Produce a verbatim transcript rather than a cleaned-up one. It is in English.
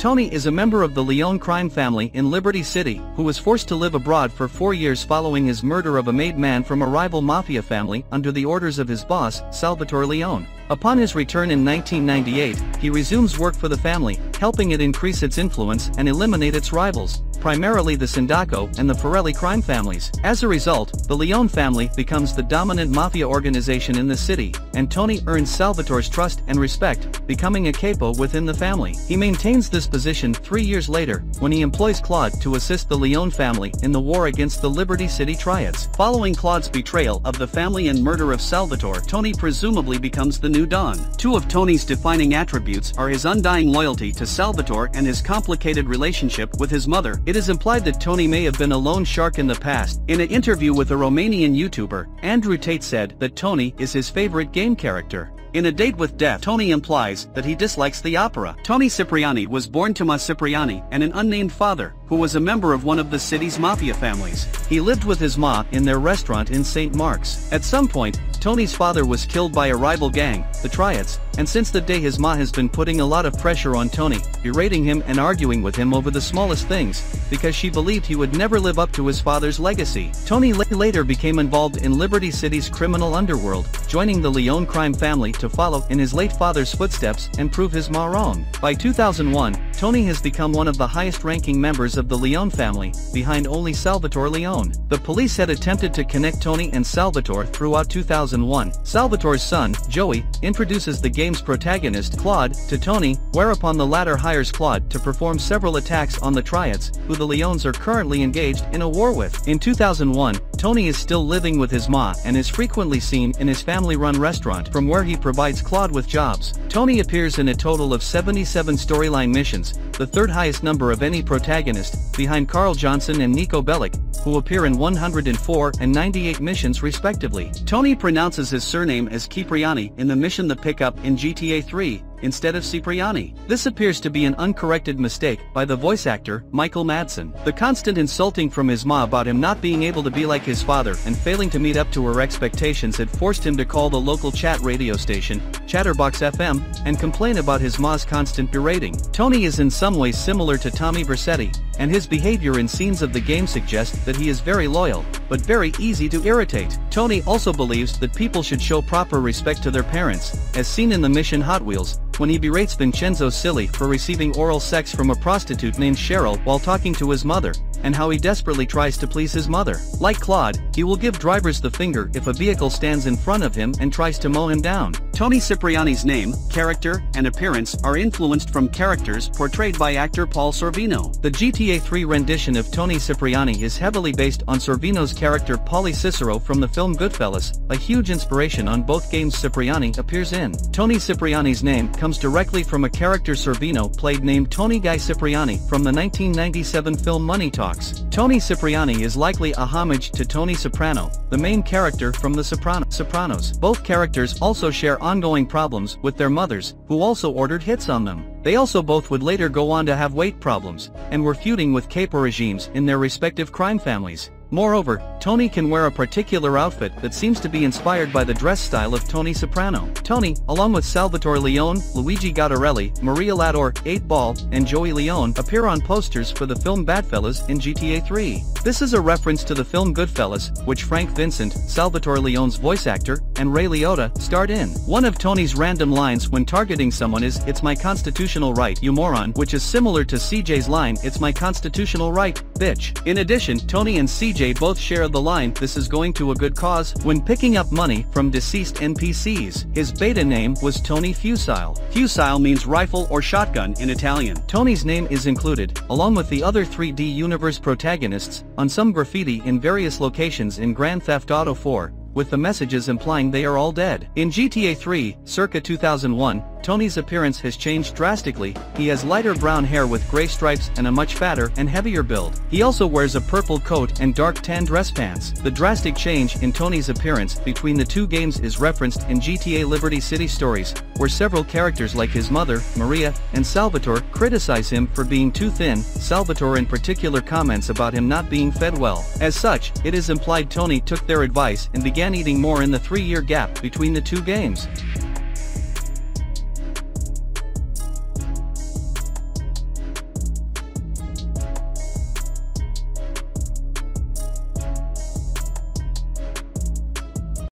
Tony is a member of the Leone crime family in Liberty City, who was forced to live abroad for four years following his murder of a made man from a rival mafia family under the orders of his boss, Salvatore Leone. Upon his return in nineteen ninety-eight, he resumes work for the family, helping it increase its influence and eliminate its rivals, primarily the Sindaco and the Forelli crime families. As a result, the Leone family becomes the dominant mafia organization in the city, and Tony earns Salvatore's trust and respect, becoming a capo within the family. He maintains this position three years later, when he employs Claude to assist the Leone family in the war against the Liberty City Triads. Following Claude's betrayal of the family and murder of Salvatore, Tony presumably becomes the new Don. Two of Tony's defining attributes are his undying loyalty to Salvatore and his complicated relationship with his mother. It is implied that Tony may have been a lone shark in the past. In an interview with a Romanian YouTuber, Andrew Tate said that Tony is his favorite game character. In A Date with Death, Tony implies that he dislikes the opera. Tony Cipriani was born to Ma Cipriani and an unnamed father, who was a member of one of the city's mafia families. He lived with his ma in their restaurant in Saint Mark's. At some point, Tony's father was killed by a rival gang, the Triads, and since that day his ma has been putting a lot of pressure on Tony, berating him and arguing with him over the smallest things, because she believed he would never live up to his father's legacy. Tony later became involved in Liberty City's criminal underworld, joining the Leone crime family to follow in his late father's footsteps and prove his ma wrong. By two thousand one, Tony has become one of the highest-ranking members of the Leone family, behind only Salvatore Leone. The police had attempted to connect Tony and Salvatore throughout two thousand one. Salvatore's son, Joey, introduces the game's protagonist, Claude, to Tony, whereupon the latter hires Claude to perform several attacks on the Triads, who the Leones are currently engaged in a war with. In two thousand one, Tony is still living with his ma and is frequently seen in his family-run restaurant, from where he provides Claude with jobs. Tony appears in a total of seventy-seven storyline missions, the third highest number of any protagonist, behind Carl Johnson and Niko Bellic, who appear in one hundred four and ninety-eight missions respectively. Tony pronounces his surname as Cipriani in the mission The Pickup in G T A three, instead of Cipriani. This appears to be an uncorrected mistake by the voice actor, Michael Madsen. The constant insulting from his ma about him not being able to be like his father and failing to meet up to her expectations had forced him to call the local chat radio station, Chatterbox F M, and complain about his ma's constant berating. Tony is in some ways similar to Tommy Vercetti, and his behavior in scenes of the game suggests that he is very loyal, but very easy to irritate. Tony also believes that people should show proper respect to their parents, as seen in the mission Hot Wheels, when he berates Vincenzo Scilly for receiving oral sex from a prostitute named Cheryl while talking to his mother, and how he desperately tries to please his mother. Like Claude, he will give drivers the finger if a vehicle stands in front of him and tries to mow him down. Tony Cipriani's name, character, and appearance are influenced from characters portrayed by actor Paul Sorvino. The G T A three rendition of Tony Cipriani is heavily based on Sorvino's character Paulie Cicero from the film Goodfellas, a huge inspiration on both games Cipriani appears in. Tony Cipriani's name comes directly from a character Sorvino played named Tony Guy Cipriani from the nineteen ninety-seven film Money Talks. Tony Cipriani is likely a homage to Tony Soprano, the main character from The Sopranos. Both characters also share ongoing problems with their mothers, who also ordered hits on them. They also both would later go on to have weight problems, and were feuding with capo regimes in their respective crime families. Moreover, Tony can wear a particular outfit that seems to be inspired by the dress style of Tony Soprano. Tony, along with Salvatore Leone, Luigi Gattarelli, Maria Lador, eight ball, and Joey Leone, appear on posters for the film Badfellas in G T A three. This is a reference to the film Goodfellas, which Frank Vincent, Salvatore Leone's voice actor, and Ray Liotta starred in. One of Tony's random lines when targeting someone is, "It's my constitutional right, you moron," which is similar to C J's line, "It's my constitutional right, bitch." In addition, Tony and C J both share the line, "This is going to a good cause," when picking up money from deceased N P Cs. His beta name was Tony Fusile. Fusile means rifle or shotgun in Italian. Tony's name is included, along with the other three D universe protagonists, on some graffiti in various locations in Grand Theft Auto four, with the messages implying they are all dead. In G T A three, circa two thousand one, Tony's appearance has changed drastically. He has lighter brown hair with gray stripes and a much fatter and heavier build. He also wears a purple coat and dark tan dress pants. The drastic change in Tony's appearance between the two games is referenced in G T A Liberty City Stories, where several characters like his mother, Maria, and Salvatore criticize him for being too thin. Salvatore in particular comments about him not being fed well. As such, it is implied Tony took their advice and began eating more in the three-year gap between the two games.